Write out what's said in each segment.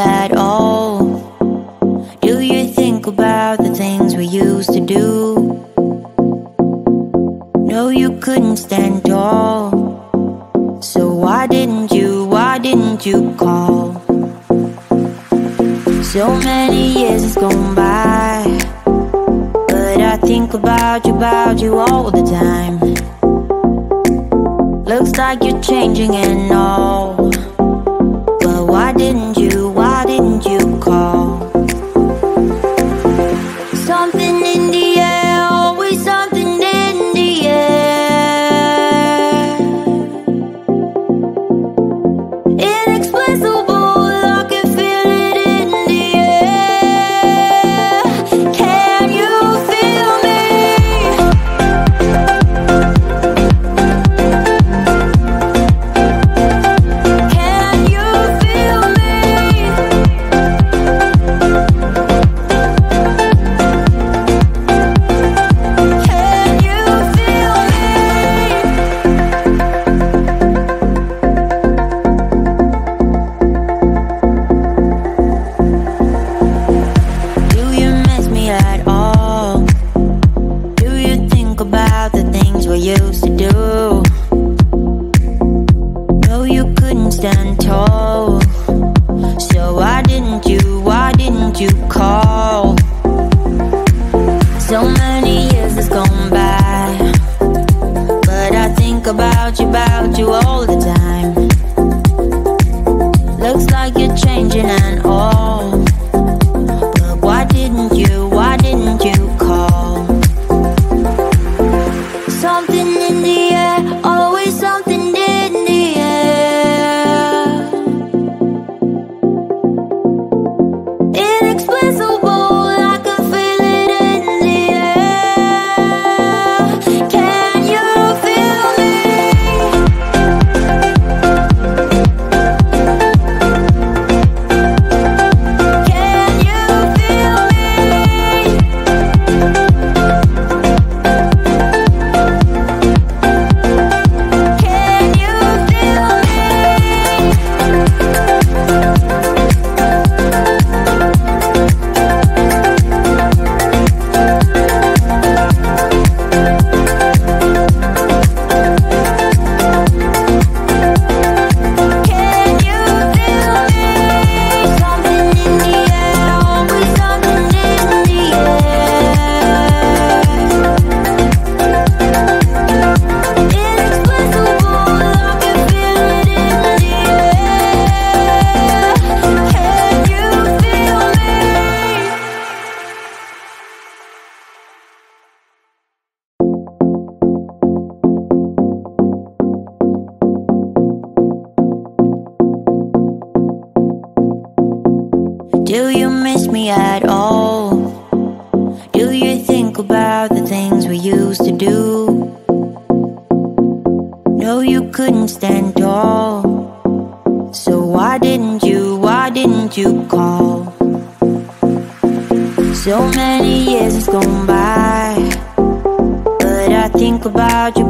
at all? Do you think about the things we used to do? No, you couldn't stand tall, so why didn't you call? So many years has gone by, but I think about you all the time. Looks like you're changing and all, but why didn't you call? Something in the air, always something in the air, inexplicable, I can feel it in the air. Can you feel me? Can you feel me? Can you feel me? Do you miss me at all? Do you think about the things we used to do? No, you couldn't stand tall, so why didn't you call? So many years has gone by, but I think about you all the time. Looks like you're changing and all, but why didn't you call? Something in the air, always something in the air, inexplicable, I can feel it in the air. Can you feel me? Can you feel me? Can you feel me? Can you feel me? Something in the air, always something in the air, inexplicable, I can feel it in the air. Can you feel me? Do you miss me at all? Do you think about the things we used to do? No, you couldn't stand tall, so why didn't you call? So many years has gone by, but I think about you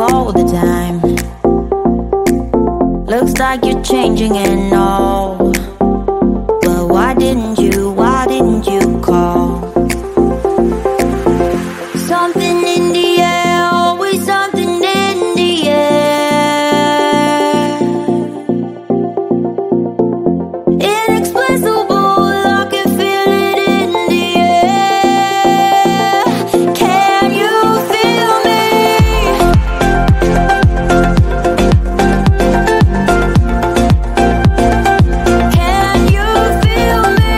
all the time. Looks like you're changing and all, but why didn't you call? Something in the air, always something in the air, inexplicable, I can feel it in the air. Can you feel me? Can you feel me?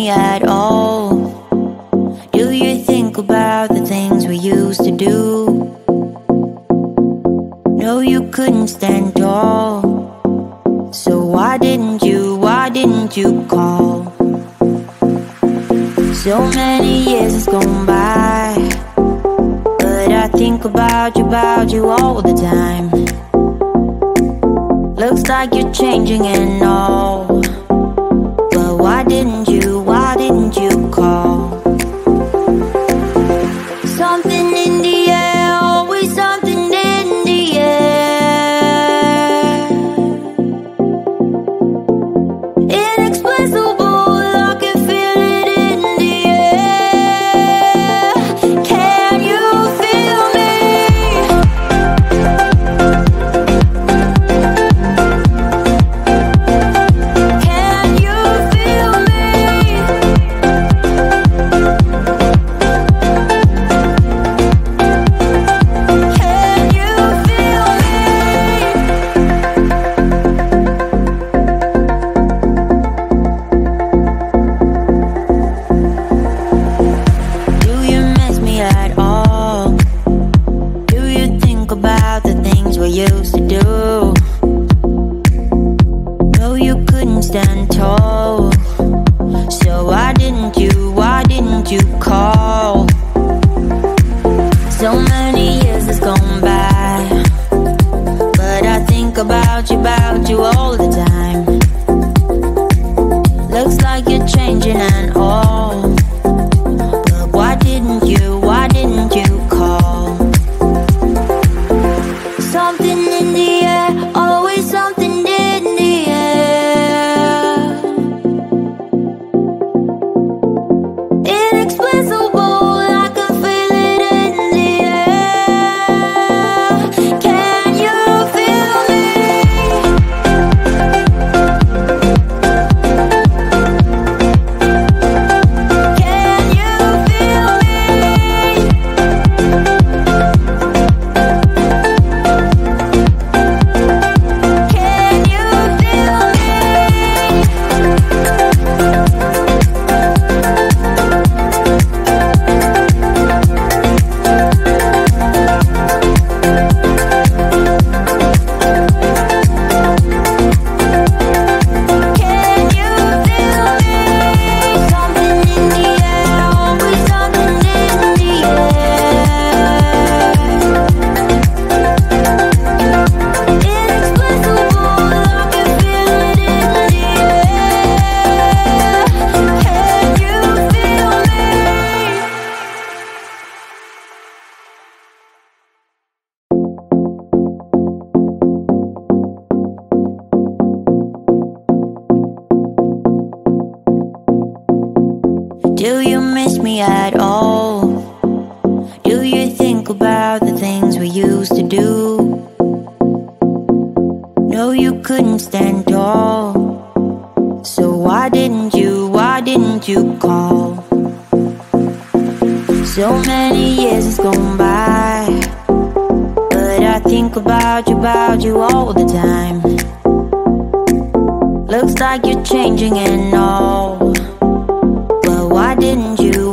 me at all? Do you think about the things we used to do? No, you couldn't stand tall. So why didn't you call? So many years has gone by, but I think about you all the time. Looks like you're changing and all, but why didn't you call? Something in the air, always something in the air. Inexplicable, I can feel it in the air. Can you feel me? Can you feel me? Can you feel me? Do you miss me at all? Do you think about the things we used to do? No, you couldn't stand tall. So why didn't you call? So many years has gone by, but I think about you all the time. Looks like you're changing and all, but why didn't you call? Something in the air, always something in the air. Inexplicable, I can feel it in the air. Can you feel me? Can you feel me? Can you feel me? Can you feel me? Something in the air, always something in the air. Inexplicable, I can feel it in the air. Can you feel me? Do you miss me at all? Do you think about the things we used to do? No, you couldn't stand tall. So why didn't you call? So many years has gone by, but I think about you all the time. Looks like you're changing and all, but why didn't you?